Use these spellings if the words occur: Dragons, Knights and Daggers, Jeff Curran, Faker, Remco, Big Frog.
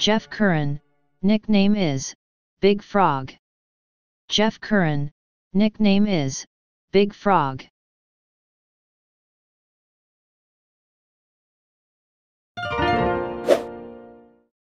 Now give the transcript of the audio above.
Jeff Curran, nickname is Big Frog. Jeff Curran, nickname is Big Frog.